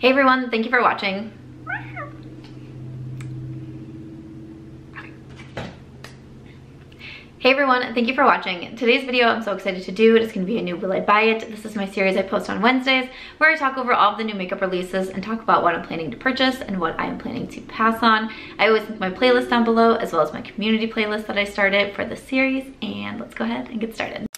Hey everyone, thank you for watching. Hey everyone, thank you for watching. Today's video I'm so excited to do. It's going to be a new Will I Buy It. This is my series I post on Wednesdays where I talk over all of the new makeup releases and talk about what I'm planning to purchase and what I'm planning to pass on. I always link my playlist down below as well as my community playlist that I started for this series, and let's go ahead and get started.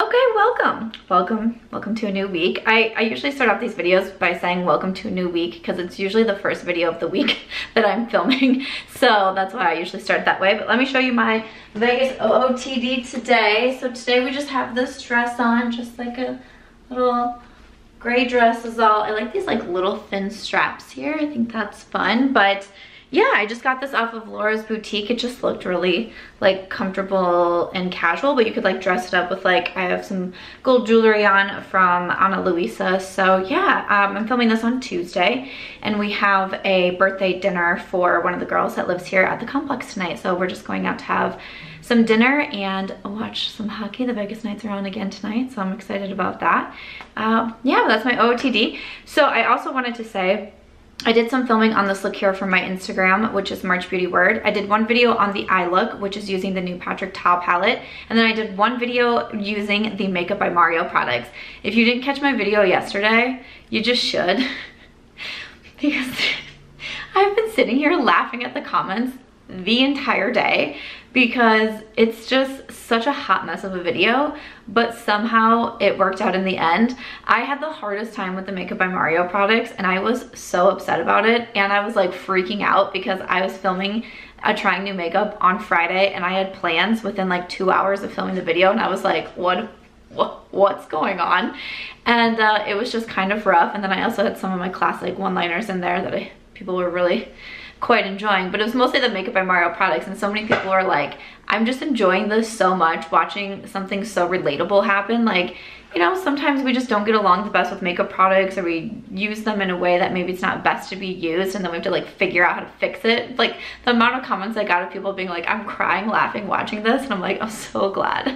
Okay, welcome to a new week. I usually start off these videos by saying welcome to a new week because it's usually the first video of the week that I'm filming, so that's why I usually start that way. But let me show you my Vegas OOTD today. So today we just have this dress on, just like a little gray dress is all. I like these like little thin straps here. I think that's fun. But yeah, I just got this off of Laura's Boutique. It just looked really like comfortable and casual, but you could like dress it up with like, I have some gold jewelry on from Ana Luisa. So yeah, I'm filming this on Tuesday and we have a birthday dinner for one of the girls that lives here at the complex tonight. So we're just going out to have some dinner and watch some hockey. The Vegas Knights are on again tonight, so I'm excited about that. Yeah, that's my OOTD. So I also wanted to say, I did some filming on this look here for my Instagram, which is March Beauty Word. I did one video on the eye look, which is using the new Patrick Tau palette. And then I did one video using the Makeup by Mario products. If you didn't catch my video yesterday, you just should. Because I've been sitting here laughing at the comments the entire day because it's just such a hot mess of a video, but somehow it worked out in the end. I had the hardest time with the Makeup by Mario products and I was so upset about it, and I was like freaking out because I was filming a trying new makeup on Friday and I had plans within like 2 hours of filming the video, and I was like, what's going on? And it was just kind of rough. And then I also had some of my classic one-liners in there that people were really quite enjoying, but it was mostly the Makeup by Mario products. And so many people are like, I'm just enjoying this so much, watching something so relatable happen. Like, you know, sometimes we just don't get along the best with makeup products, or we use them in a way that maybe it's not best to be used, and then we have to like figure out how to fix it. Like the amount of comments I got of people being like, I'm crying laughing watching this, and I'm like, I'm so glad.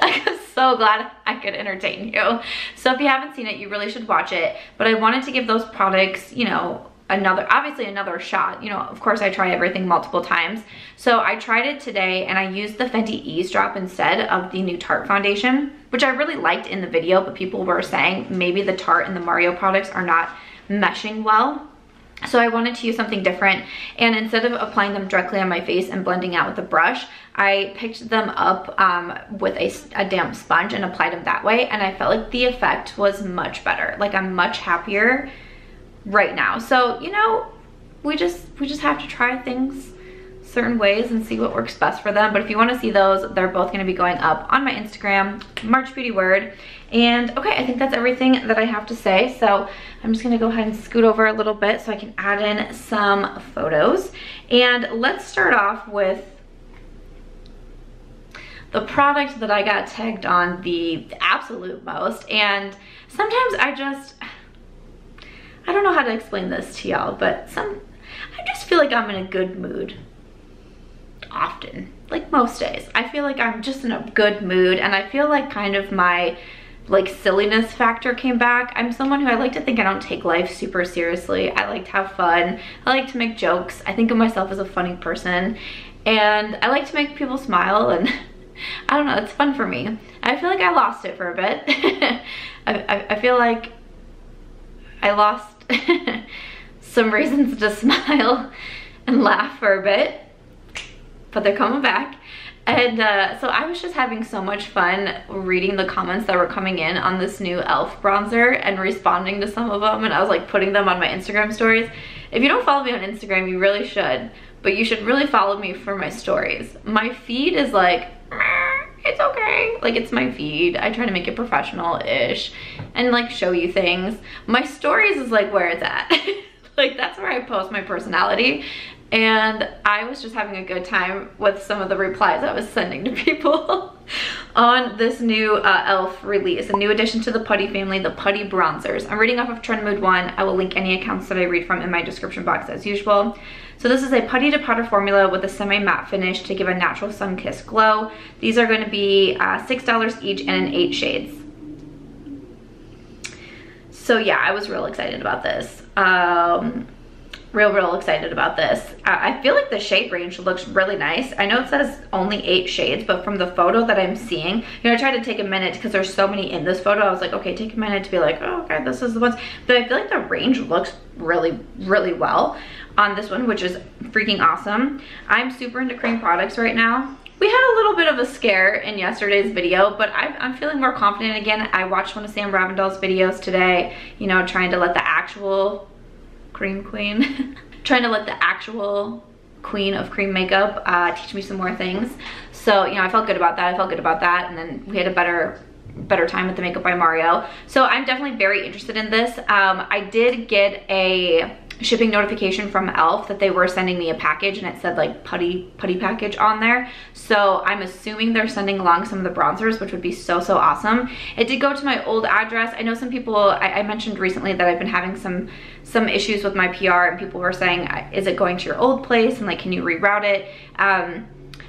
Like, I'm so glad I could entertain you. So if you haven't seen it, you really should watch it. But I wanted to give those products, you know, another shot. You know, of course I try everything multiple times, so I tried it today and I used the Fenty Eavesdrop instead of the new Tarte foundation, which I really liked in the video, but people were saying maybe the Tarte and the Mario products are not meshing well. So I wanted to use something different, and instead of applying them directly on my face and blending out with a brush, I picked them up with a damp sponge and applied them that way, and I felt like the effect was much better. Like, I'm much happier right now. So, you know, we just have to try things certain ways and see what works best for them. But if you want to see those, they're both going to be going up on my Instagram, March Beauty Word. And okay, I think that's everything that I have to say. So I'm just going to go ahead and scoot over a little bit so I can add in some photos. And let's start off with the product that I got tagged on the absolute most. And sometimes I don't know how to explain this to y'all, but I just feel like I'm in a good mood often. Like most days, I feel like I'm just in a good mood, and I feel like kind of my like silliness factor came back. I'm someone who, I like to think I don't take life super seriously. I like to have fun. I like to make jokes. I think of myself as a funny person, and I like to make people smile, and I don't know, it's fun for me. I feel like I lost it for a bit. I feel like I lost some reasons to smile and laugh for a bit, but they're coming back. And so I was just having so much fun reading the comments that were coming in on this new e.l.f. bronzer and responding to some of them, and I was like putting them on my Instagram stories. If you don't follow me on Instagram, you really should, but you should really follow me for my stories. My feed is like, it's okay, like it's my feed. I try to make it professional-ish and like show you things. My stories is like where it's at. Like, that's where I post my personality, and I was just having a good time with some of the replies I was sending to people on this new e.l.f. release, a new addition to the Putty family, the Putty bronzers. I'm reading off of Trend Mood 1. I will link any accounts that I read from in my description box as usual. So this is a putty to powder formula with a semi-matte finish to give a natural sun-kissed glow. These are going to be $6 each and in 8 shades. So yeah, I was real excited about this. Real excited about this. I feel like the shade range looks really nice. I know it says only 8 shades, but from the photo that I'm seeing, you know, I tried to take a minute because there's so many in this photo. I was like, okay, take a minute to be like, oh, okay, this is the ones. But I feel like the range looks really well on this one, which is freaking awesome. I'm super into cream products right now. We had a little bit of a scare in yesterday's video, but I'm feeling more confident again. I watched one of Sam Ravindell's videos today, you know, trying to let the actual cream queen trying to let the actual queen of cream makeup teach me some more things. So, you know, I felt good about that. And then we had a better time with the Makeup by Mario. So I'm definitely very interested in this. I did get a shipping notification from Elf that they were sending me a package, and it said like putty package on there. So I'm assuming they're sending along some of the bronzers, which would be so awesome. It did go to my old address. I know some people, I mentioned recently that I've been having some issues with my PR, and people were saying, is it going to your old place? And like, can you reroute it?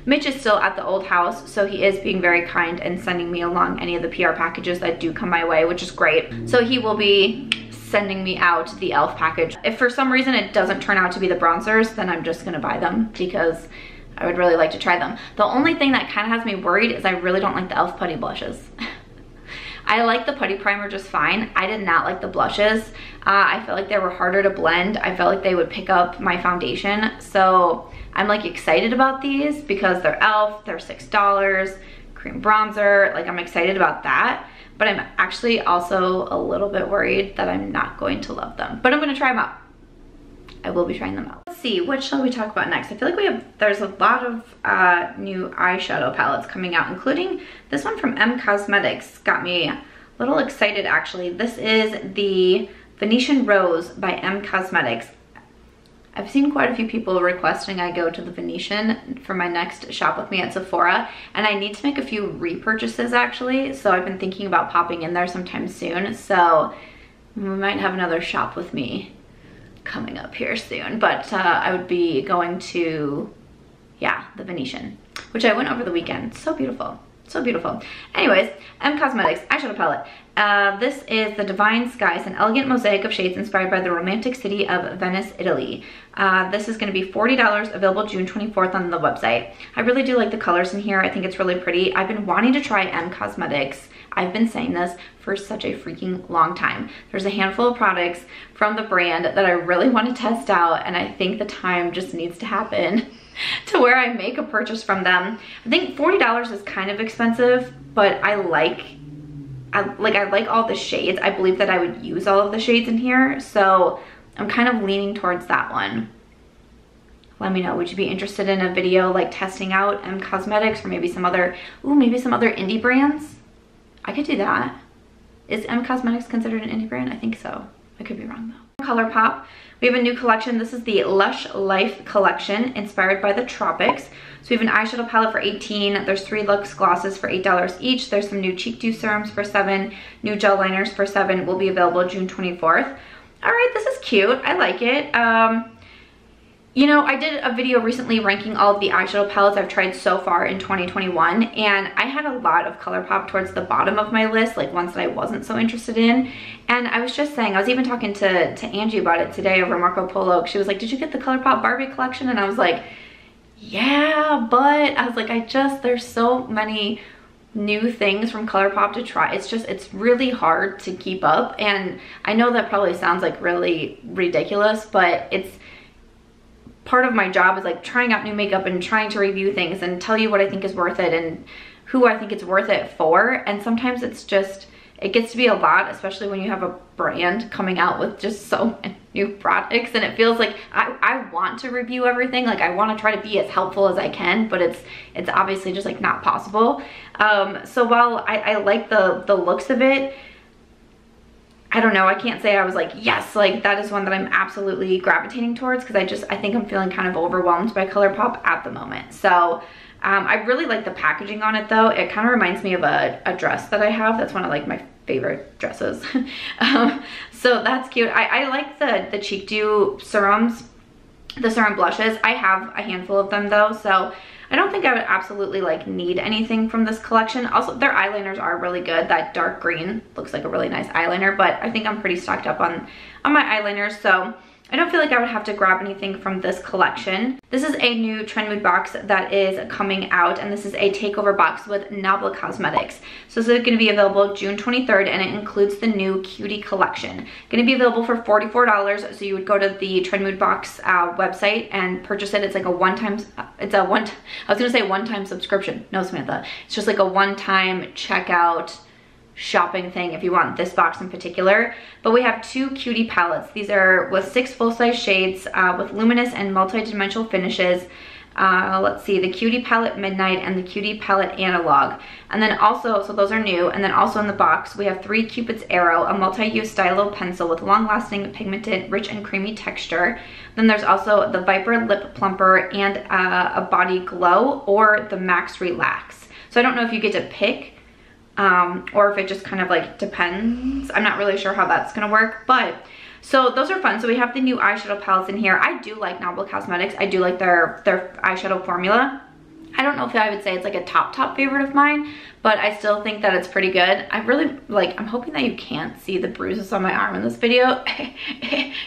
Mitch is still at the old house, so he is being very kind and sending me along any of the PR packages that do come my way, which is great. So he will be sending me out the Elf package. If for some reason it doesn't turn out to be the bronzers, then I'm just gonna buy them because I would really like to try them. The only thing that kind of has me worried is I really don't like the Elf putty blushes. I like the putty primer just fine. I did not like the blushes. I felt like they were harder to blend. I felt like they would pick up my foundation. So I'm like excited about these because they're Elf, they're $6, cream bronzer, like I'm excited about that. But I'm actually also a little bit worried that I'm not going to love them. But I'm gonna try them out. I will be trying them out. Let's see, what shall we talk about next? I feel like there's a lot of new eyeshadow palettes coming out, including this one from Em Cosmetics. Got me a little excited, actually. This is the Venetian Rose by Em Cosmetics. I've seen quite a few people requesting I go to the Venetian for my next shop with me at Sephora, and I need to make a few repurchases actually, so I've been thinking about popping in there sometime soon, so we might have another shop with me coming up here soon, but I would be going to, yeah, the Venetian, which I went over the weekend. So beautiful. So beautiful. Anyways, Em Cosmetics eyeshadow palette. This is the Divine Skies, an elegant mosaic of shades inspired by the romantic city of Venice, Italy. This is going to be $40, available June 24th on the website. I really do like the colors in here. I think it's really pretty. I've been wanting to try Em Cosmetics. I've been saying this for such a freaking long time. There's a handful of products from the brand that I really want to test out, and I think the time just needs to happen to where I make a purchase from them. I think $40 is kind of expensive, but I like all the shades. I believe that I would use all of the shades in here, so I'm kind of leaning towards that one. Let me know, would you be interested in a video like testing out Em Cosmetics or maybe some other, ooh, maybe some other indie brands? I could do that. Is Em Cosmetics considered an indie brand? I think so. I could be wrong though. ColourPop, we have a new collection. This is the Lush Life collection, inspired by the tropics. So we have an eyeshadow palette for $18. There's 3 luxe glosses for $8 each. There's some new cheek dew serums for $7, new gel liners for $7, will be available June 24th. All right, this is cute. I like it. You know, I did a video recently ranking all of the eyeshadow palettes I've tried so far in 2021, and I had a lot of ColourPop towards the bottom of my list, like ones that I wasn't so interested in. And I was just saying, I was even talking to Angie about it today over Marco Polo. She was like, did you get the ColourPop Barbie collection? And I was like, yeah, but I was like, there's so many new things from ColourPop to try. It's really hard to keep up. And I know that probably sounds like really ridiculous, but it's part of my job is like trying out new makeup and trying to review things and tell you what I think is worth it and who I think it's worth it for. And sometimes it's just, it gets to be a lot, especially when you have a brand coming out with just so many new products, and it feels like I want to review everything, like I want to try to be as helpful as I can, but it's obviously just like not possible. So while I like the looks of it, I don't know, I can't say I was like, yes, like that is one that I'm absolutely gravitating towards, because I think I'm feeling kind of overwhelmed by ColourPop at the moment. So I really like the packaging on it though. It kind of reminds me of a dress that I have. That's one of like my favorite dresses. So that's cute. I like the cheek dew serums. the serum blushes. I have a handful of them though, so I don't think I would absolutely like need anything from this collection. Also, their eyeliners are really good. That dark green looks like a really nice eyeliner, but I think I'm pretty stocked up on my eyeliners, so I don't feel like I would have to grab anything from this collection. This is a new Trend Mood box that is coming out, and this is a takeover box with Nabla Cosmetics. So this is going to be available June 23rd, and it includes the new Cutie collection. Going to be available for $44, so you would go to the Trend Mood box website and purchase it. It's like a one-time, one-time subscription. No, Samantha. It's just like a one-time checkout shopping thing if you want this box in particular. But we have two Cutie palettes. These are with 6 full-size shades with luminous and multi-dimensional finishes. Let's see, the Cutie palette Midnight and the Cutie palette Analog. And then also, so those are new, and then also in the box we have 3 Cupid's Arrow, a multi-use stylo pencil with long-lasting, pigmented, rich and creamy texture. Then there's also the Viper Lip Plumper and a Body Glow or the Max Relax. So I don't know if you get to pick or if it just kind of like depends. I'm not really sure how that's gonna work, but so those are fun. So we have the new eyeshadow palettes in here. I do like Nabla Cosmetics. I do like their eyeshadow formula. I don't know if I would say it's like a top favorite of mine, but I still think that it's pretty good. I really like, I'm hoping that you can't see the bruises on my arm in this video.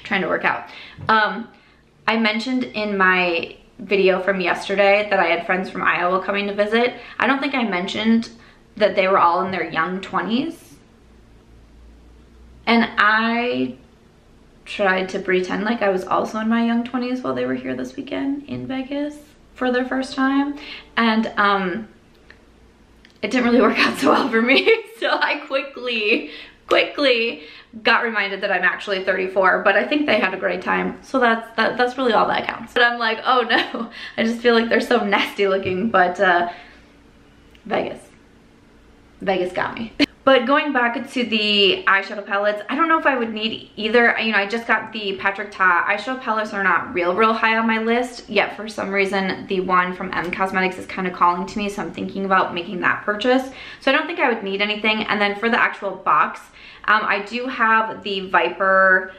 Trying to work out. I mentioned in my video from yesterday that I had friends from Iowa coming to visit. I don't think I mentioned that they were all in their young 20s, and I tried to pretend like I was also in my young 20s while they were here this weekend in Vegas for their first time, and it didn't really work out so well for me. So I quickly got reminded that I'm actually 34, but I think they had a great time, so that's really all that counts. But I'm like, oh no, I just feel like they're so nasty looking, but Vegas got me. But going back to the eyeshadow palettes, I don't know if I would need either. You know, I just got the Patrick Tau eyeshadow palettes. Are not real high on my list yet. For some reason, the one from Em Cosmetics is kind of calling to me, so I'm thinking about making that purchase. So I don't think I would need anything. And then for the actual box, I do have the Viper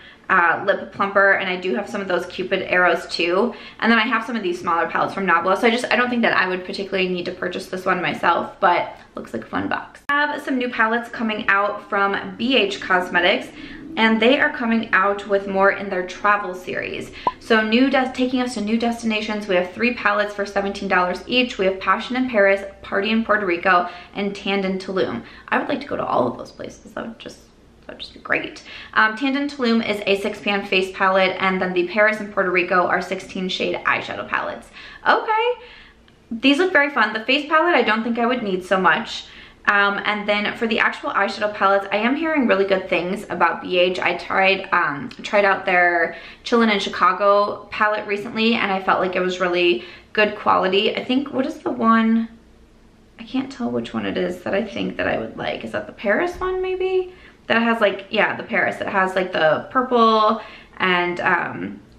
lip plumper, and I do have some of those Cupid arrows too, and then I have some of these smaller palettes from Nabla. So I don't think that I would particularly need to purchase this one myself, but looks like a fun box. I have some new palettes coming out from BH Cosmetics, and they are coming out with more in their travel series. So taking us to new destinations. We have 3 palettes for $17 each. We have Passion in Paris, Party in Puerto Rico, and Tanned in Tulum. I would like to go to all of those places. That would just be great. Tanned in Tulum is a 6-pan face palette, and then the Paris and Puerto Rico are 16-shade eyeshadow palettes. Okay, these look very fun. The face palette, I don't think I would need so much. And then for the actual eyeshadow palettes, I am hearing really good things about BH. I tried out their Chillin' in Chicago palette recently, and I felt like it was really good quality. I think, what is the one? I can't tell which one it is that I think that I would like. Is that the Paris one, maybe? That has like, yeah, the Paris. It has like the purple and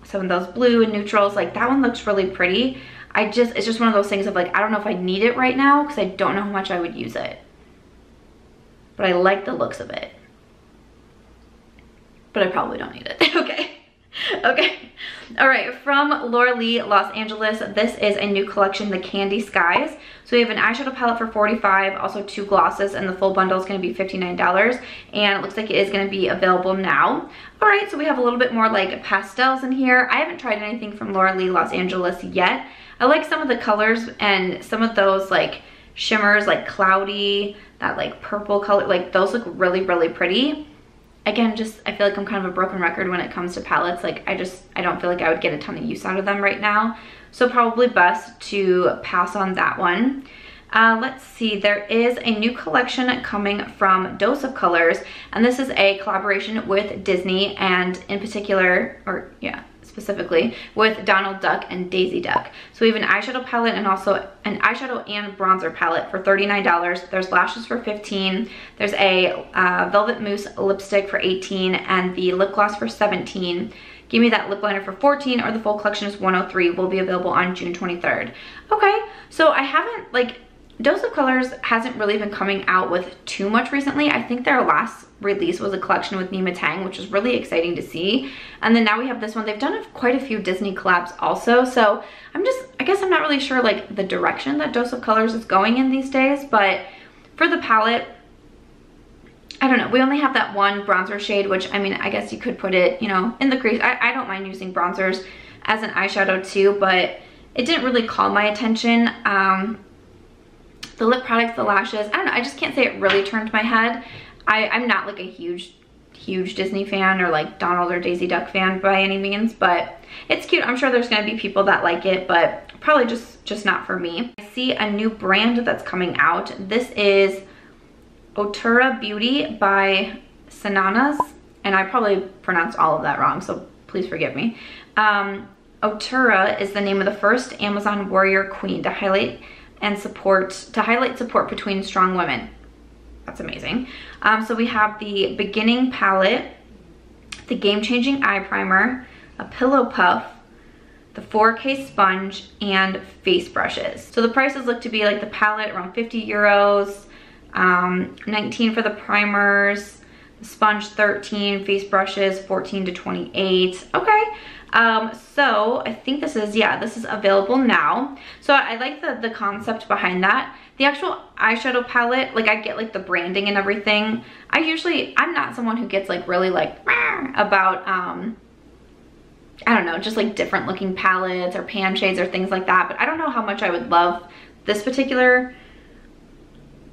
some of those blue and neutrals. Like that one looks really pretty. It's just one of those things of like, I don't know if I need it right now because I don't know how much I would use it. But I like the looks of it. But I probably don't need it. Okay. All right, from Laura Lee Los Angeles, this is a new collection, the Candy Skies. So we have an eyeshadow palette for $45, also 2 glosses, and the full bundle is going to be $59, and it looks like it is going to be available now. All right, so we have a little bit more like pastels in here. I haven't tried anything from Laura Lee Los Angeles yet. I like some of the colors and some of those like shimmers, like cloudy, that like purple color, like those look really pretty. Again, I feel like I'm kind of a broken record when it comes to palettes. Like I don't feel like I would get a ton of use out of them right now. So probably best to pass on that one. Let's see, there is a new collection coming from Dose of Colors, and this is a collaboration with Disney, and in particular, or yeah, specifically with Donald Duck and Daisy Duck. So we have an eyeshadow palette and also an eyeshadow and bronzer palette for $39. There's lashes for $15. There's a Velvet Mousse lipstick for $18 and the lip gloss for $17. Give Me That lip liner for $14, or the full collection is $103. Will be available on June 23rd. Okay, so I haven't like Dose of Colors hasn't really been coming out with too much recently. I think their last release was a collection with Nima Tang, which is really exciting to see. And then now we have this one. They've done quite a few Disney collabs also. So I guess I'm not really sure like the direction that Dose of Colors is going in these days, but for the palette, I don't know. We only have that one bronzer shade, which I mean, I guess you could put it, you know, in the crease. I don't mind using bronzers as an eyeshadow too, but it didn't really call my attention. The lip products, the lashes, I don't know. I just can't say it really turned my head. I'm not like a huge Disney fan or like Donald or Daisy Duck fan by any means, but it's cute. I'm sure there's gonna be people that like it, but probably just not for me. I see a new brand that's coming out. This is Otura Beauty by Sananas, and I probably pronounced all of that wrong, so please forgive me. Otura is the name of the first Amazon warrior queen to highlight support between strong women. That's amazing. So we have the beginning palette, the game-changing eye primer, a pillow puff, the 4K sponge, and face brushes. So the prices look to be like the palette around 50 euros, 19 for the primers, the sponge 13, face brushes 14 to 28. Okay. So I think this is, yeah, this is available now. So I like the concept behind that. The actual eyeshadow palette, like I get like the branding and everything. I'm not someone who gets like really like about, I don't know, just like different looking palettes or pan shades or things like that. But I don't know how much I would love this particular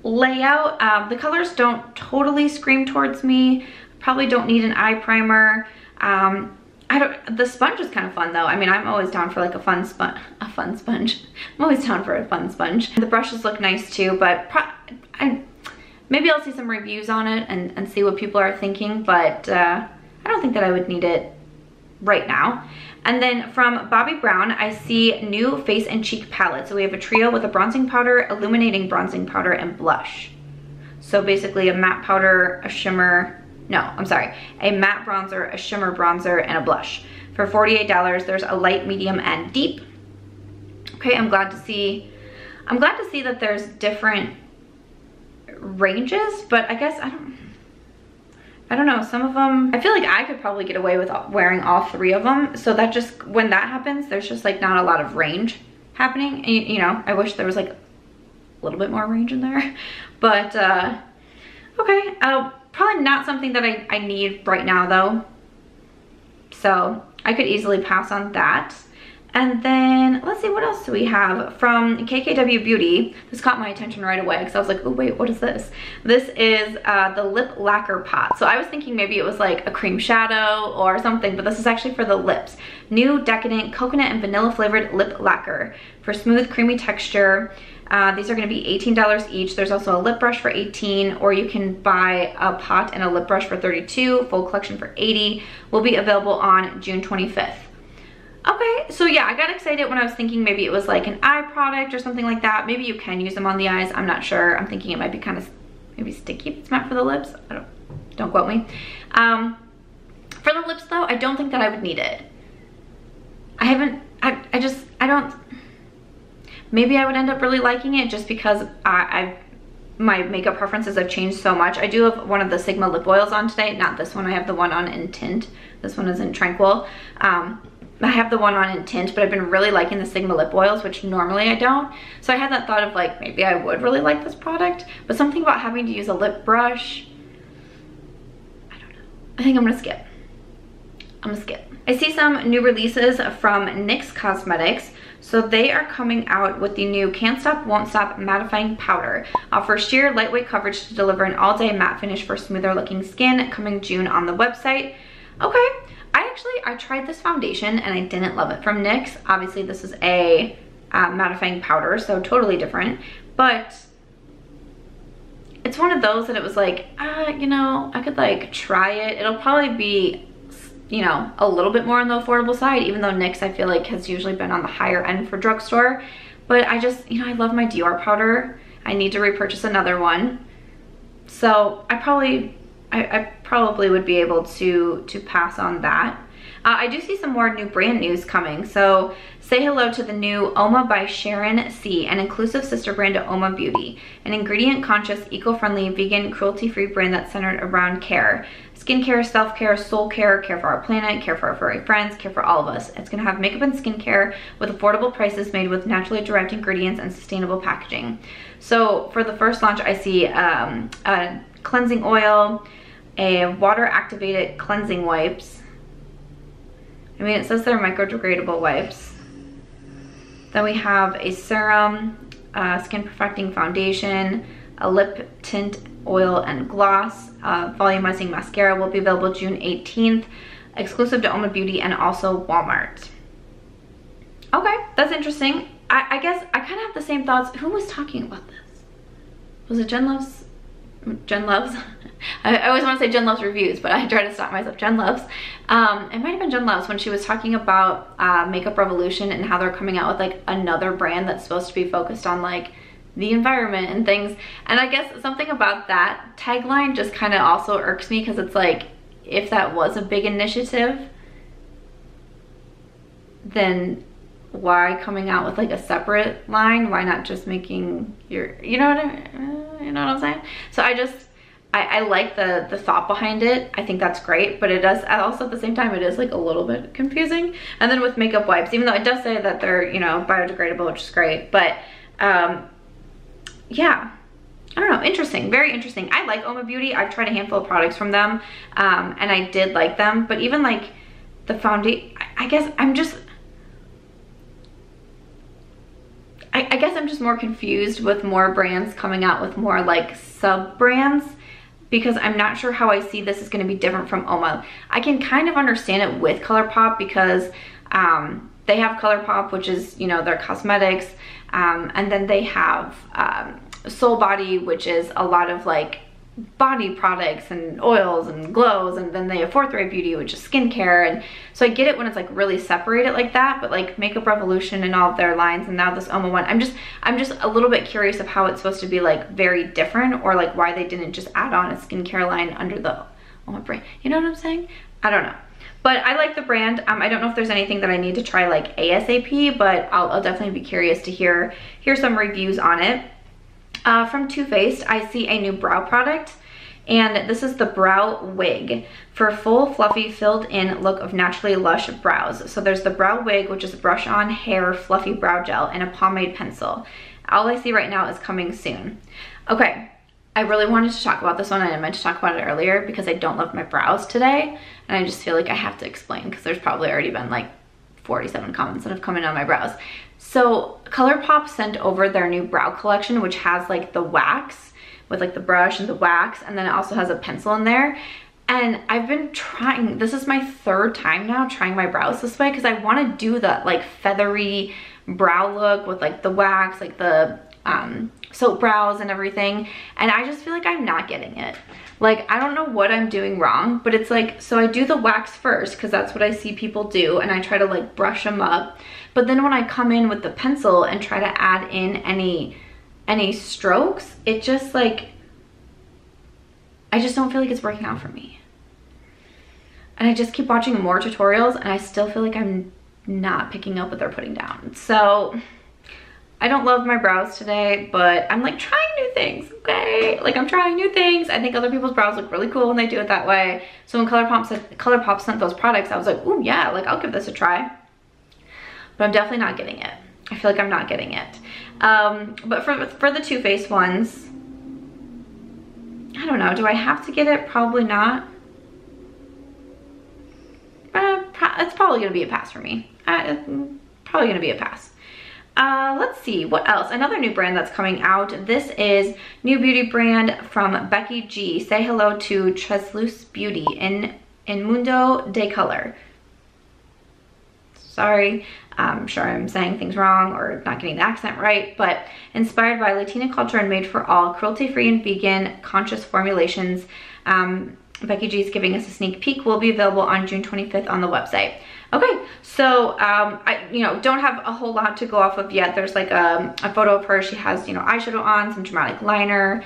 layout. The colors don't totally scream towards me. Probably don't need an eye primer. The sponge is kind of fun though. I mean, I'm always down for like a fun sponge. I'm always down for a fun sponge. The brushes look nice too, but maybe I'll see some reviews on it and see what people are thinking, but I don't think that I would need it right now. And then from Bobbi Brown, I see new face and cheek palette. So we have a trio with a bronzing powder, illuminating bronzing powder, and blush. So basically a matte powder, a shimmer, no, I'm sorry, a matte bronzer, a shimmer bronzer, and a blush. For $48, there's a light, medium, and deep. Okay, I'm glad to see that there's different ranges, but I guess I don't know, some of them, I feel like I could probably get away with wearing all three of them. So that just, when that happens, there's just like not a lot of range happening. You know, I wish there was like a little bit more range in there, but okay. Probably not something that I need right now though. So I could easily pass on that. And then let's see, what else do we have from KKW Beauty? This caught my attention right away because I was like, oh wait, what is this? This is the lip lacquer pot. So I was thinking maybe it was like a cream shadow or something, but this is actually for the lips. New decadent coconut and vanilla flavored lip lacquer for smooth, creamy texture. These are going to be $18 each. There's also a lip brush for $18, or you can buy a pot and a lip brush for $32. Full collection for $80. Will be available on June 25th. Okay, so yeah, I got excited when I was thinking maybe it was like an eye product or something like that. Maybe you can use them on the eyes. I'm not sure. I'm thinking it might be kind of maybe sticky. It's meant for the lips. Don't quote me. For the lips though, I don't think that I would need it. Maybe I would end up really liking it just because my makeup preferences have changed so much. I do have one of the Sigma lip oils on today. Not this one. I have the one on in tint. This one is in Tranquil. I have the one on in tint, but I've been really liking the Sigma lip oils, which normally I don't. So I had that thought of like, maybe I would really like this product, but something about having to use a lip brush, I don't know. I think I'm gonna skip. I see some new releases from NYX Cosmetics. So they are coming out with the new Can't Stop, Won't Stop Mattifying Powder. Offers sheer, lightweight coverage to deliver an all-day matte finish for smoother looking skin, coming June on the website. Okay, I tried this foundation and I didn't love it from NYX. Obviously this is a mattifying powder, so totally different. But it's one of those that it was like, you know, I could like try it. It'll probably be, you know, a little bit more on the affordable side, even though NYX, I feel like, has usually been on the higher end for drugstore. But I just, you know, I love my Dior powder. I need to repurchase another one. So I probably would be able to pass on that. I do see some more new brand news coming. So say hello to the new Oma by Sharon C, an inclusive sister brand to Oma Beauty, an ingredient-conscious, eco-friendly, vegan, cruelty-free brand that's centered around care. Skincare, self-care, soul care, care for our planet, care for our furry friends, care for all of us. It's gonna have makeup and skincare with affordable prices made with naturally derived ingredients and sustainable packaging. So for the first launch, I see a cleansing oil, a water-activated cleansing wipes. I mean, it says they're microdegradable wipes. Then we have a serum, a skin perfecting foundation, a lip tint oil and gloss, volumizing mascara will be available June 18th, exclusive to Oma Beauty and also Walmart. Okay, that's interesting. I guess I kind of have the same thoughts. Who was talking about this? Was it Jen Love's? Jen Love's? I always want to say Jen Love's Reviews, but I try to stop myself. Jen Love's. It might have been Jen Love's when she was talking about Makeup Revolution and how they're coming out with like another brand that's supposed to be focused on like the environment and things. And I guess something about that tagline just kind of also irks me, because it's like, if that was a big initiative, then why coming out with like a separate line? Why not just making your, you know what I, you know what I'm saying? So I just, I like the thought behind it. I think that's great, but it does also at the same time, it is like a little bit confusing. And then with makeup wipes, even though it does say that they're, you know, biodegradable, which is great, but yeah, I don't know, interesting, very interesting. I like Oma Beauty. I've tried a handful of products from them, and I did like them, but even like the foundation, I guess I'm just, I guess I'm just more confused with more brands coming out with more like sub-brands, because I'm not sure how I see this is going to be different from Oma. I can kind of understand it with ColourPop, because they have ColourPop, which is, you know, their cosmetics, and then they have Soul Body, which is a lot of like body products and oils and glows, and then they have Fourth Ray Beauty, which is skincare. And so I get it when it's like really separated like that, but like Makeup Revolution and all of their lines, and now this Oma one, I'm just a little bit curious of how it's supposed to be like very different, or like why they didn't just add on a skincare line under the Oma brand. You know what I'm saying? I don't know. But I like the brand. I don't know if there's anything that I need to try like ASAP, but I'll definitely be curious to hear some reviews on it. From Too Faced, I see a new brow product, and this is the Brow Wig for full, fluffy, filled-in look of naturally lush brows. So there's the Brow Wig, which is brush-on hair, fluffy brow gel, and a pomade pencil. All I see right now is coming soon. Okay. I really wanted to talk about this one, and I meant to talk about it earlier because I don't love my brows today, and I just feel like I have to explain because there's probably already been like 47 comments that have come in on my brows. So ColourPop sent over their new brow collection, which has like the wax with like the brush and the wax, and then it also has a pencil in there. And I've been trying, this is my third time now trying my brows this way, because I want to do that like feathery brow look with like the wax, like the soap brows and everything, and I just feel like I'm not getting it. Like, I don't know what I'm doing wrong, but it's like, so I do the wax first because that's what I see people do, and I try to like brush them up, but then when I come in with the pencil and try to add in any strokes, it just like, I just don't feel like it's working out for me. And I just keep watching more tutorials, and I still feel like I'm not picking up what they're putting down. So I don't love my brows today, but I'm like trying new things, okay? Like, I'm trying new things. I think other people's brows look really cool when they do it that way. So when ColourPop sent those products, I was like, ooh, yeah, like I'll give this a try. But I'm definitely not getting it. I feel like I'm not getting it. But for the Too Faced ones, I don't know. Do I have to get it? Probably not. It's probably gonna be a pass for me. It's probably gonna be a pass. Let's see what else. Another new brand that's coming out. This is new beauty brand from Becky G. Say hello to Tresluz Beauty in Mundo de Color. Sorry, I'm sure I'm saying things wrong or not getting the accent right, but inspired by Latina culture and made for all, cruelty-free and vegan, conscious formulations. Becky G is giving us a sneak peek. Will be available on June 25th on the website. Okay, so I, you know, don't have a whole lot to go off of yet. There's like a photo of her. She has, you know, eyeshadow on, some dramatic liner,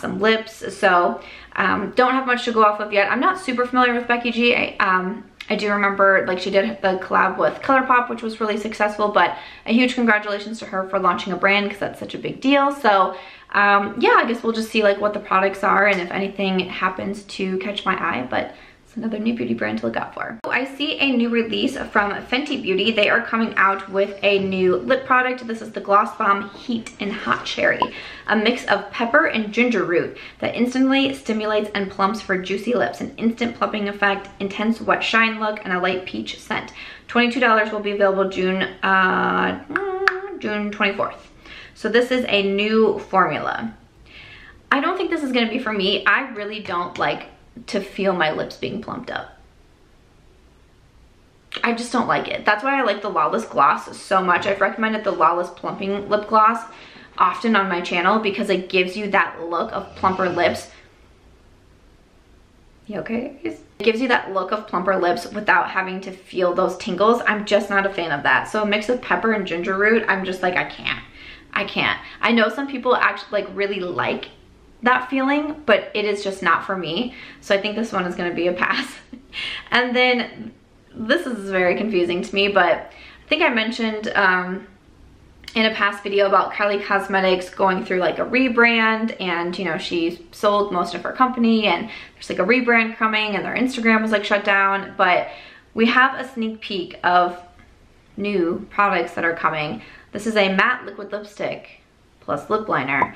some lips. So don't have much to go off of yet. I'm not super familiar with Becky G. I I do remember, like, she did the collab with ColourPop, which was really successful, but a huge congratulations to her for launching a brand, because that's such a big deal. So yeah, I guess we'll just see like what the products are and if anything happens to catch my eye, but it's another new beauty brand to look out for. So I see a new release from Fenty Beauty. They are coming out with a new lip product. This is the Gloss Bomb Heat in Hot Cherry, a mix of pepper and ginger root that instantly stimulates and plumps for juicy lips, an instant plumping effect, intense wet shine look, and a light peach scent. $22 will be available June 24th. So this is a new formula. I don't think this is going to be for me. I really don't like to feel my lips being plumped up. I just don't like it. That's why I like the Lawless gloss so much. I've recommended the Lawless Plumping Lip Gloss often on my channel because it gives you that look of plumper lips. You okay? It gives you that look of plumper lips without having to feel those tingles. I'm just not a fan of that. So a mix of pepper and ginger root, I'm just like, I can't. I can't. I know some people actually like really like that feeling, but it is just not for me. So I think this one is going to be a pass. And then this is very confusing to me, but I think I mentioned in a past video about Kylie Cosmetics going through like a rebrand, and you know, she sold most of her company and there's like a rebrand coming and their Instagram was like shut down, but we have a sneak peek of new products that are coming. This is a matte liquid lipstick plus lip liner.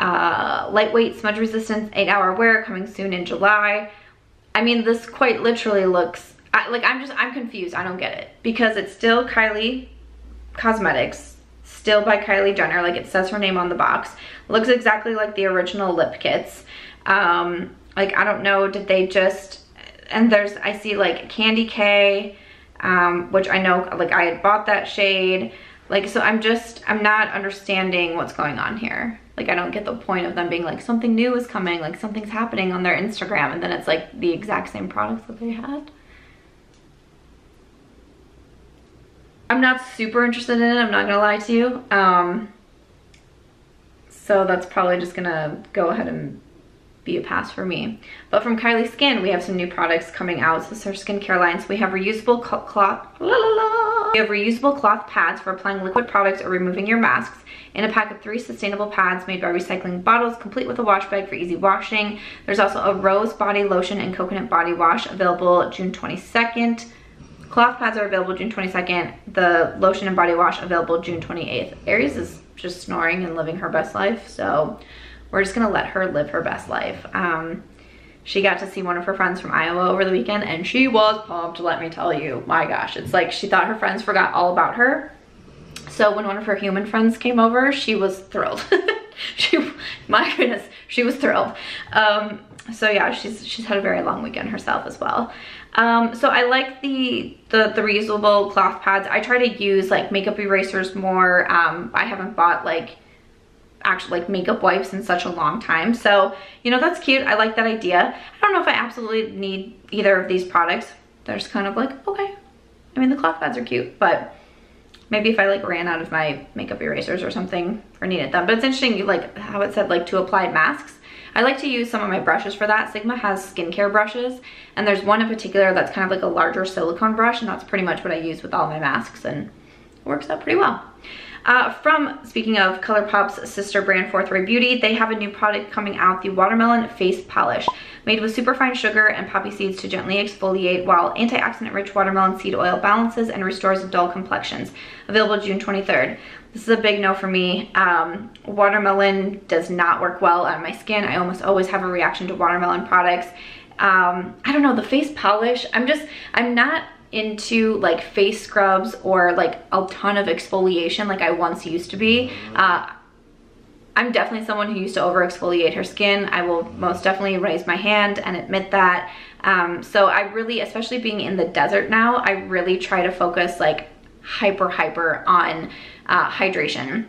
Lightweight, smudge resistance, 8-hour wear, coming soon in July. I mean, this quite literally looks, I'm confused. I don't get it, because it's still Kylie Cosmetics, still by Kylie Jenner. Like, it says her name on the box. Looks exactly like the original lip kits. Like, I don't know, did they just, and there's, I see like Candy K, which I know, like, I had bought that shade. Like, so I'm not understanding what's going on here. Like, I don't get the point of them being like, something new is coming, like something's happening on their Instagram, and then it's like the exact same products that they had. I'm not super interested in it, I'm not gonna lie to you. So that's probably just gonna go ahead and be a pass for me. But from Kylie Skin, we have some new products coming out. This is her skincare line. So we have reusable cloth, we have reusable cloth pads for applying liquid products or removing your masks, in a pack of 3 sustainable pads made by recycling bottles, complete with a wash bag for easy washing. There's also a rose body lotion and coconut body wash available June 22nd. Cloth pads are available June 22nd. The lotion and body wash available June 28th. Aries is just snoring and living her best life, so we're just gonna let her live her best life. She got to see one of her friends from Iowa over the weekend, and she was pumped, let me tell you. My gosh, it's like she thought her friends forgot all about her. So when one of her human friends came over, she was thrilled. My goodness, she was thrilled. So yeah, she's had a very long weekend herself as well. So I like the reusable cloth pads. I try to use like makeup erasers more. I haven't bought like actually like makeup wipes in such a long time, so you know, that's cute. I like that idea. I don't know if I absolutely need either of these products. They're just kind of like, okay. I mean, the cloth pads are cute, but maybe if I like ran out of my makeup erasers or something, or needed them. But it's interesting like how it said like to apply masks. I like to use some of my brushes for that. Sigma has skincare brushes, and there's one in particular that's kind of like a larger silicone brush, and that's pretty much what I use with all my masks, and it works out pretty well. Speaking of ColourPop's sister brand, Fourth Ray Beauty, they have a new product coming out, the Watermelon Face Polish. Made with superfine sugar and poppy seeds to gently exfoliate, while antioxidant-rich watermelon seed oil balances and restores dull complexions. Available June 23rd. This is a big no for me. Watermelon does not work well on my skin. I almost always have a reaction to watermelon products. I don't know, the face polish, I'm not into like face scrubs or like a ton of exfoliation like I once used to be. I'm definitely someone who used to over exfoliate her skin. I will most definitely raise my hand and admit that. So I really, especially being in the desert now, I really try to focus like hyper on hydration.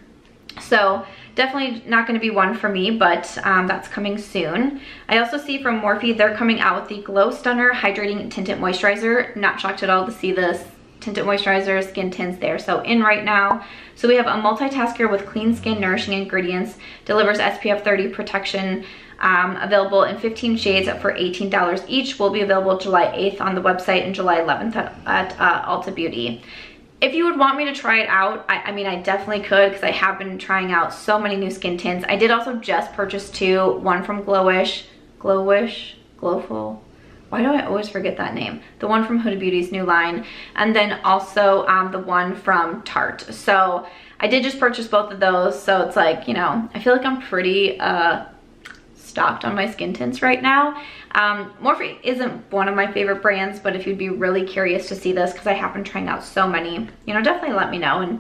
So definitely not going to be one for me, but that's coming soon. I also see from Morphe, they're coming out with the Glow Stunner Hydrating Tinted Moisturizer. Not shocked at all to see this tinted moisturizers, skin tints, they are so in right now. So we have a multitasker with clean skin, nourishing ingredients, delivers SPF 30 protection, available in 15 shades for $18 each. Will be available July 8th on the website and July 11th at Ulta Beauty. If you would want me to try it out, I mean, I definitely could, because I have been trying out so many new skin tints. I did also just purchase two, one from Glowful. Why do I always forget that name? The one from Huda Beauty's new line, and then also the one from Tarte. So I did just purchase both of those. So it's like, you know, I feel like I'm pretty stocked on my skin tints right now. Morphe isn't one of my favorite brands, but if you'd be really curious to see this, because I have been trying out so many, you know, definitely let me know and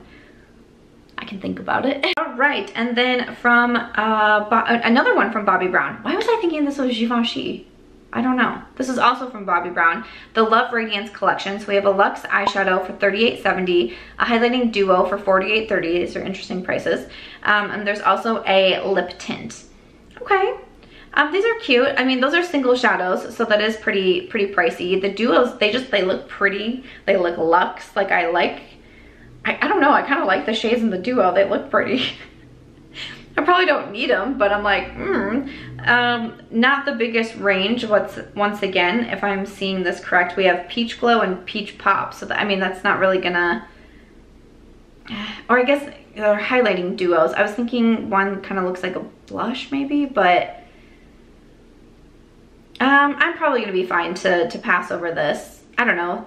I can think about it. All right, and then from another one from Bobbi Brown. Why was I thinking this was Givenchy? I don't know. This is also from Bobbi Brown, the Love Radiance collection. So we have a luxe eyeshadow for $38.70, a highlighting duo for $48.30. These are interesting prices. And there's also a lip tint. Okay. These are cute. I mean, those are single shadows, so that is pretty pricey. The duos, they look pretty. They look luxe. Like I don't know. I kind of like the shades in the duo. They look pretty. I probably don't need them, but I'm like, not the biggest range. Once again, if I'm seeing this correct, we have Peach Glow and Peach Pop. So I mean, that's not really gonna, or I guess they're highlighting duos. I was thinking one kind of looks like a blush maybe, but I'm probably gonna be fine to pass over this. I don't know,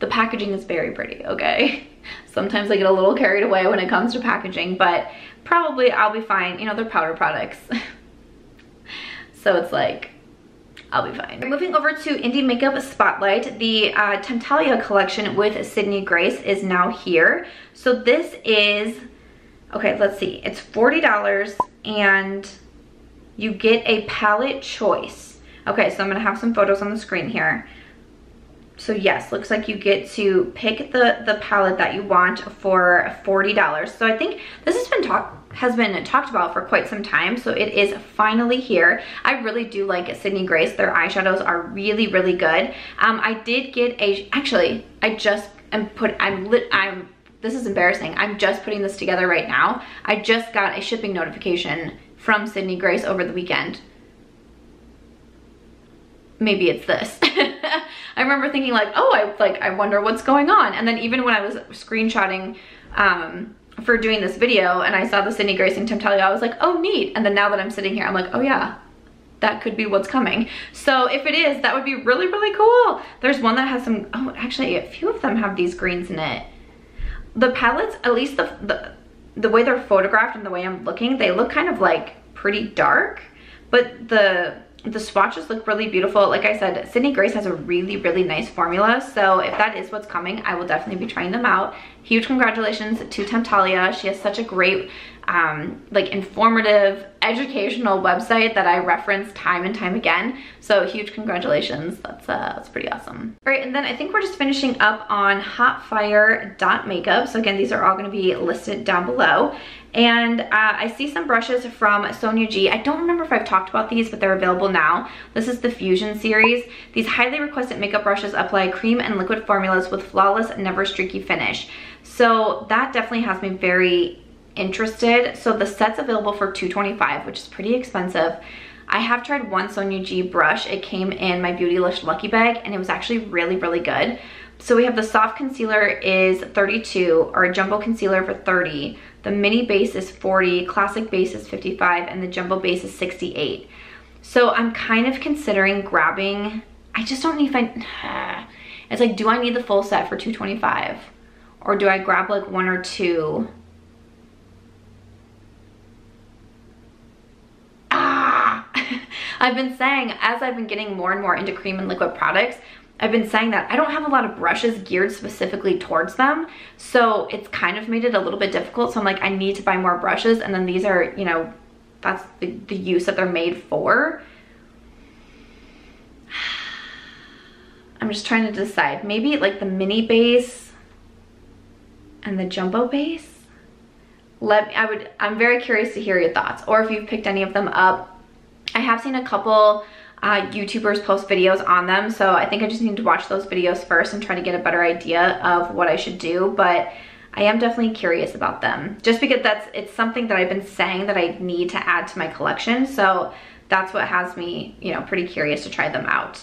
the packaging is very pretty, okay? Sometimes I get a little carried away when it comes to packaging, but probably I'll be fine. You know, they're powder products. So it's like, I'll be fine. Moving over to Indie Makeup Spotlight, the Temptalia collection with Sydney Grace is now here. So this is, okay, let's see. It's $40 and you get a palette choice. Okay, so I'm gonna have some photos on the screen here. So yes, looks like you get to pick the palette that you want for $40. So I think this has been talked about for quite some time, so it is finally here. I really do like Sydney Grace. Their eyeshadows are really, really good. I did get a, actually, I just am put, I'm, this is embarrassing. I'm just putting this together right now. I just got a shipping notification from Sydney Grace over the weekend. Maybe it's this. I remember thinking like, oh, I wonder what's going on. And then even when I was screenshotting for doing this video and I saw the Sydney Grace and Temptalia, I was like, oh, neat. And then now that I'm sitting here, I'm like, oh yeah, that could be what's coming. So if it is, that would be really, really cool. There's one that has some, oh, actually a few of them have these greens in it. The palettes, at least the way they're photographed and the way I'm looking, they look kind of like pretty dark, but the swatches look really beautiful. Like I said, Sydney Grace has a really, really nice formula. So if that is what's coming, I will definitely be trying them out. Huge congratulations to Temptalia. She has such a great, like informative, educational website that I reference time and time again. So huge congratulations. That's pretty awesome. All right, and then I think we're just finishing up on hotfire.makeup. So again, these are all gonna be listed down below. And I see some brushes from Sonia G. I don't remember if I've talked about these, but they're available now. This is the Fusion series. These highly requested makeup brushes apply cream and liquid formulas with flawless, never streaky finish. So that definitely has me very interested. So the set's available for $225, which is pretty expensive. I have tried one Sonia G brush. It came in my Beauty Lush Lucky Bag, and it was actually really, really good. So we have the soft concealer is $32, or a jumbo concealer for $30. The mini base is $40, classic base is $55, and the jumbo base is $68. So I'm kind of considering grabbing, I just don't need, it's like, do I need the full set for $225? Or do I grab like one or two? I've been saying, as I've been getting more and more into cream and liquid products, I've been saying that I don't have a lot of brushes geared specifically towards them, so it's kind of made it a little bit difficult. So I'm like, I need to buy more brushes, and then these are, you know, that's the use that they're made for. I'm just trying to decide. Maybe like the mini base and the jumbo base. I'm very curious to hear your thoughts, or if you've picked any of them up. I have seen a couple YouTubers post videos on them, so I think I just need to watch those videos first and try to get a better idea of what I should do, but I am definitely curious about them just because it's something that I've been saying that I need to add to my collection, so that's what has me, you know, pretty curious to try them out.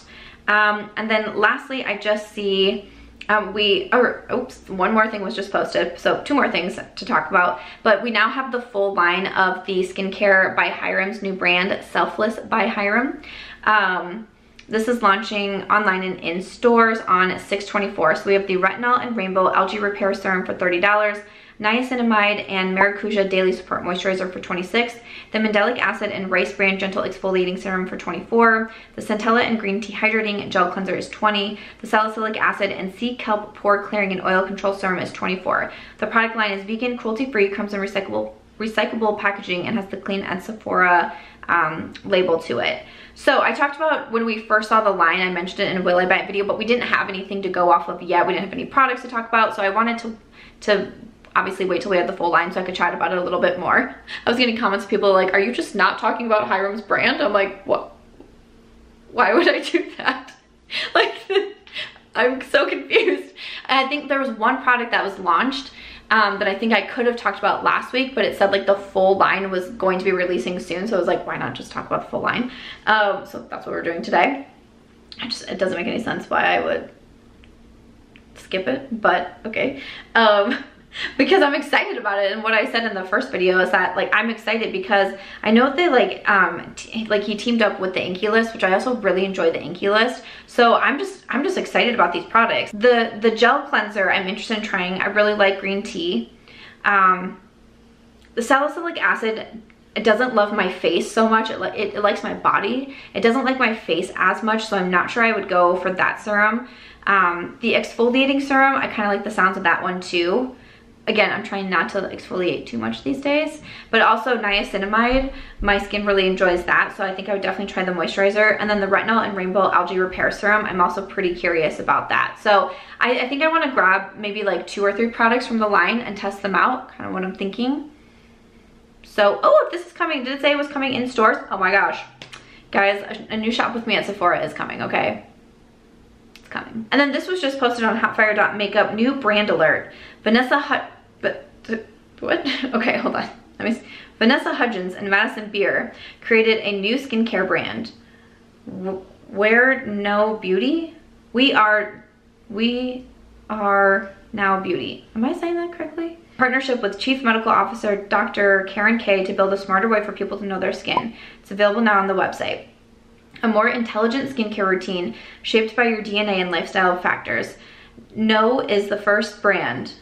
And then lastly, I just see one more thing was just posted, so two more things to talk about. But we now have the full line of the skincare by Hiram's new brand, Selfless by Hiram. This is launching online and in stores on 6/24. So we have the Retinol and Rainbow Algae Repair Serum for $30, Niacinamide and Maracuja Daily Support Moisturizer for $26, the Mandelic Acid and Rice Bran Gentle Exfoliating Serum for $24, the Centella and Green Tea Hydrating Gel Cleanser is $20, the Salicylic Acid and Sea Kelp Pore Clearing and Oil Control Serum is $24. The product line is vegan, cruelty-free, comes in recyclable packaging, and has the Clean and Sephora label to it. So I talked about when we first saw the line, I mentioned it in a Will I Buy It video, but we didn't have anything to go off of yet. We didn't have any products to talk about, so I wanted to obviously wait till we had the full line so I could chat about it a little bit more. I was getting comments, people like, are you just not talking about Hiram's brand? I'm like, what? Why would I do that? Like, I'm so confused. I think there was one product that was launched that I think I could have talked about last week, but it said like the full line was going to be releasing soon, so I was like, why not just talk about the full line? So that's what we're doing today. It doesn't make any sense why I would skip it, but okay. Because I'm excited about it, and what I said in the first video is that, like, I'm excited because I know they he teamed up with the Inky List, which I also really enjoy the Inky List, so I'm just excited about these products. The gel cleanser I'm interested in trying. I really like green tea. The salicylic acid, it doesn't love my face so much. It likes my body. It doesn't like my face as much, so I'm not sure I would go for that serum. The exfoliating serum, I kind of like the sounds of that one too. Again, I'm trying not to exfoliate too much these days, but also niacinamide, my skin really enjoys that, so I think I would definitely try the moisturizer. And then the Retinol and Rainbow Algae Repair Serum, I'm also pretty curious about that. So I think I want to grab maybe like 2 or 3 products from the line and test them out, kind of what I'm thinking. So, oh, if this is coming, did it say it was coming in stores? Oh my gosh. Guys, a new shop with me at Sephora is coming, okay? Coming. And then this was just posted on hotfire.makeup, new brand alert. Vanessa Hudgens and Madison Beer created a new skincare brand. We're no beauty. We are now beauty. Am I saying that correctly? Partnership with Chief Medical Officer Dr. Karen Kay to build a smarter way for people to know their skin. It's available now on the website. A more intelligent skincare routine shaped by your DNA and lifestyle factors. No is the first brand.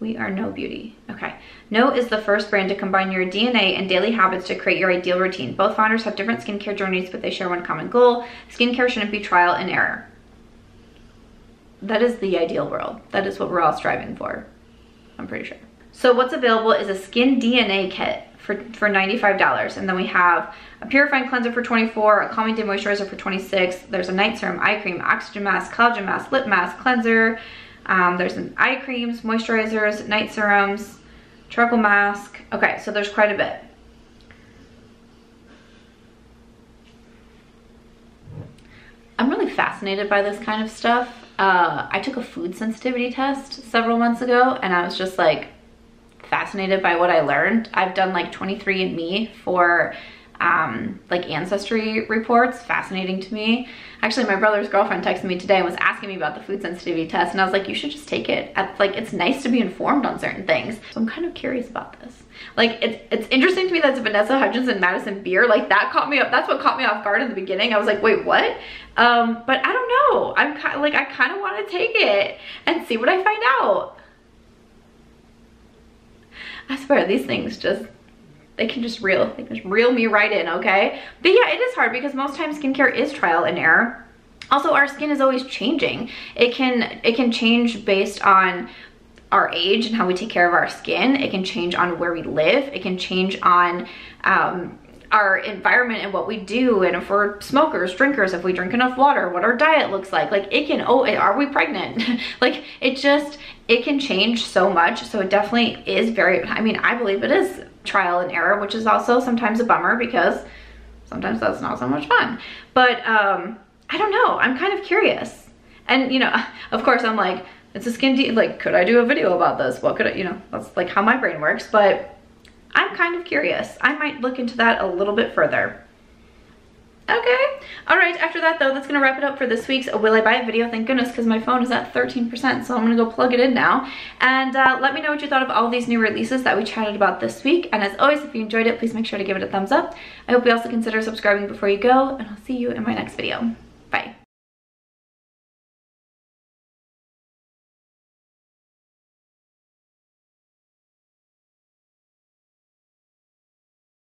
We are no beauty. Okay. No is the first brand to combine your DNA and daily habits to create your ideal routine. Both founders have different skincare journeys, but they share one common goal. Skincare shouldn't be trial and error. That is the ideal world. That is what we're all striving for. I'm pretty sure. So what's available is a skin DNA kit for $95, and then we have a purifying cleanser for $24, a calming day moisturizer for $26, there's a night serum, eye cream, oxygen mask, collagen mask, lip mask, cleanser, there's an eye creams, moisturizers, night serums, charcoal mask. Okay, so there's quite a bit. I'm really fascinated by this kind of stuff. I took a food sensitivity test several months ago, and I was just like fascinated by what I learned. I've done like 23andMe for like ancestry reports. Fascinating to me. Actually, my brother's girlfriend texted me today and was asking me about the food sensitivity test, and I was like, you should just take it. It's nice to be informed on certain things. So I'm kind of curious about this. Like, it's interesting to me that's Vanessa Hudgens and Madison Beer. Like, that caught me up. That's what caught me off guard in the beginning. I was like, wait, what? But I don't know. I'm kind of like, I kind of want to take it and see what I find out. I swear, these things just, they can just reel me right in, okay? But yeah, it is hard because most times skincare is trial and error. Also, our skin is always changing. It can change based on our age and how we take care of our skin. It can change on where we live. It can change on our environment and what we do, and if we're smokers, drinkers, if we drink enough water, what our diet looks like. Like, it can, oh, are we pregnant? Like, it can change so much. So it definitely is very, I mean, I believe it is trial and error, which is also sometimes a bummer because sometimes that's not so much fun. But I don't know, I'm kind of curious. And you know, of course I'm like, it's a skin deep, like, could I do a video about this? What could I, you know, that's like how my brain works, but I'm kind of curious. I might look into that a little bit further. Okay, all right, after that though, that's gonna wrap it up for this week's Will I Buy a video. Thank goodness, because my phone is at 13%, so I'm gonna go plug it in now. And let me know what you thought of all of these new releases that we chatted about this week. And as always, if you enjoyed it, please make sure to give it a thumbs up. I hope you also consider subscribing before you go, and I'll see you in my next video.